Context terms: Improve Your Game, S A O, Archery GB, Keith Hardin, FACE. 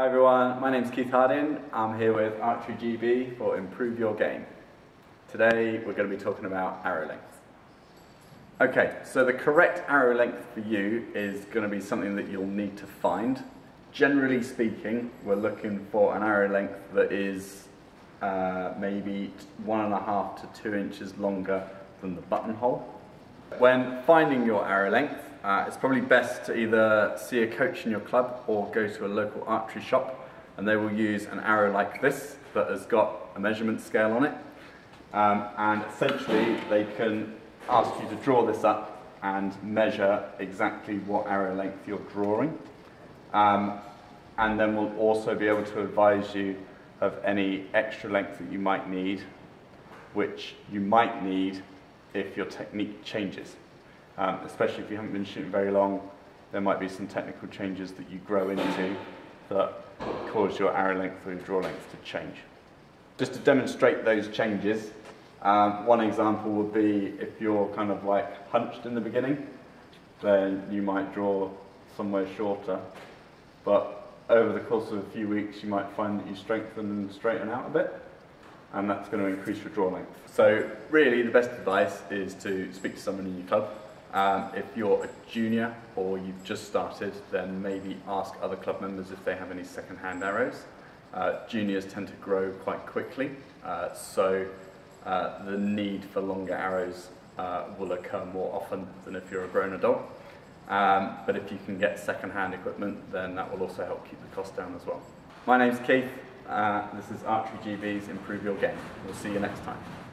Hi everyone, my name's Keith Hardin. I'm here with Archery GB for Improve Your Game. Today we're going to be talking about arrow length. Okay, so the correct arrow length for you is going to be something that you'll need to find. Generally speaking, we're looking for an arrow length that is maybe 1.5 to 2 inches longer than the buttonhole. When finding your arrow length, it's probably best to either see a coach in your club or go to a local archery shop, and they will use an arrow like this that has got a measurement scale on it, and essentially they can ask you to draw this up and measure exactly what arrow length you're drawing, and then we'll also be able to advise you of any extra length that you might need, which you might need if your technique changes. Especially if you haven't been shooting very long, there might be some technical changes that you grow into that cause your arrow length or your draw length to change. Just to demonstrate those changes, one example would be if you're kind of like hunched in the beginning, then you might draw somewhere shorter, but over the course of a few weeks you might find that you strengthen and straighten out a bit, and that's going to increase your draw length. So really the best advice is to speak to someone in your club. If you're a junior or you've just started, then maybe ask other club members if they have any second-hand arrows. Juniors tend to grow quite quickly, so the need for longer arrows will occur more often than if you're a grown adult. But if you can get second-hand equipment, then that will also help keep the cost down as well. My name's Keith. This is Archery GB's Improve Your Game. We'll see you next time.